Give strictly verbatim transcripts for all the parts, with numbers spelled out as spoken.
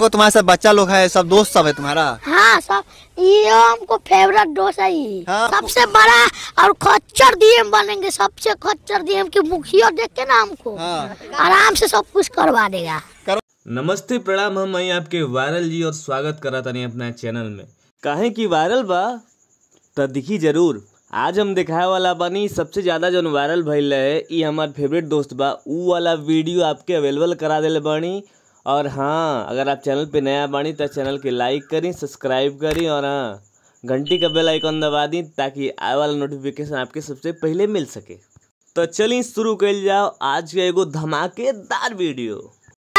वो तुम्हारे सब बच्चा लोग है, सब दोस्त सब है तुम्हारा? हाँ सब, ये हमको फेवरेट दोस्त है। हाँ, सबसे बड़ा और खच्चर डीएम बनेंगे, सबसे खच्चर डीएम की मुखिया देख के ना हमको। हाँ, आराम से सब कुछ करवा देगा। नमस्ते प्रणाम, हम आई आपके वायरल जी और स्वागत करा था नहीं अपना चैनल में। काहे की वायरल बा तो दिखी जरूर। आज हम दिखाए वाला बनी सबसे ज़्यादा जो वायरल भैल है, ये हमारे फेवरेट दोस्त बा, ऊ वाला वीडियो आपके अवेलेबल करा दिले बनी। और हाँ, अगर आप चैनल पे नया बानी तो चैनल के लाइक करी, सब्सक्राइब करी और हाँ घंटी का बेल आइकन दबा दी ताकि आए वाला नोटिफिकेशन आपके सबसे पहले मिल सके। तो चलिए शुरू कर जाओ आज के एगो धमाकेदार वीडियो।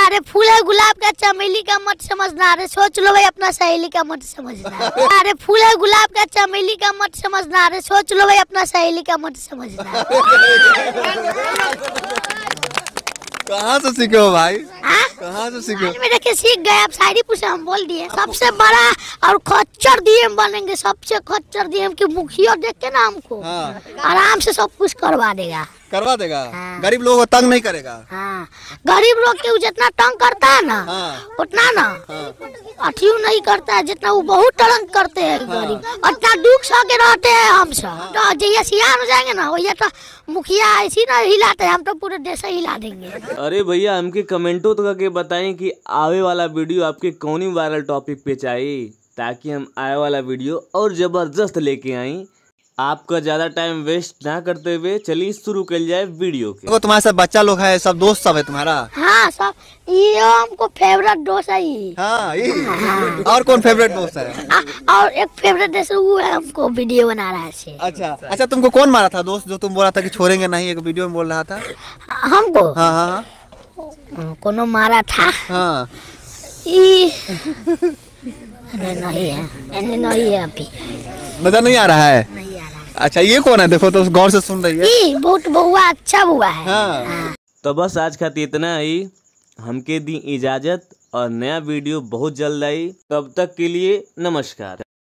अरे फूल है गुलाब का, चमेली का मत समझना। अरे सोच लो भाई अपना सहेली का मत समझना। अरे फूल है गुलाब का, चमेली का मत समझना। अरे सोच लो भाई अपना सहेली का मत समझना। कहाँ से सीखो भाई? कहाँ से सीखो? आज में देखे सीख गए। आप शायरी पूछे हम बोल दिए। सबसे बड़ा और खच्चर डीएम बनेंगे, सबसे खच्चर डीएम की मुखिया देख के ना हमको। हाँ, आराम से सब कुछ करवा देगा। करवा देगा। हाँ, गरीब लोग को तंग नहीं करेगा। हाँ, गरीब लोग के जितना तंग करता है ना। हाँ, उतना ना अठी हाँ, नहीं करता है जितना वो बहुत तंग करते हैं गरीब। हाँ, उतना दुख सह के रहते हैं हम सब। तो जैसे सियान हो जाएंगे ना, वही तो मुखिया ऐसी ना हिलाते हैं, हम तो पूरे देश हिला देंगे। अरे भैया हमके कमेंटो तो करके बताएं कि आवे वाला वीडियो आपके कौनी वायरल टॉपिक पे चाहिए ताकि हम आए वाला वीडियो और जबरदस्त लेके आए। आपका ज्यादा टाइम वेस्ट ना करते हुए चलिए शुरू कर जाए वीडियो के। वो तुम्हारे सब बच्चा लोग है, सब दोस्त सब है तुम्हारा? हाँ सब, ये हमको फेवरेट दोस्त है। हाँ, ये। हाँ। और कौन फेवरेट दोस्त है? आ, और एक फेवरेट दोस्त वो है, हमको वीडियो बना रहा है। अच्छा अच्छा, तुमको कौन मारा था दोस्त जो तुम बोल रहा था कि छोड़ेंगे नहीं, एक वीडियो में बोल रहा था हमको? हाँ हाँ, कोनो मारा था। हाँ नहीं है, नहीं है, अभी मजा नहीं आ रहा है। अच्छा ये कौन है? देखो तो गौर से सुन रही है। बहुत बहुआ, अच्छा हुआ है। हाँ। हाँ। तो बस आज खातिर इतना ही, हमके दी इजाजत और नया वीडियो बहुत जल्द आई। तब तक के लिए नमस्कार।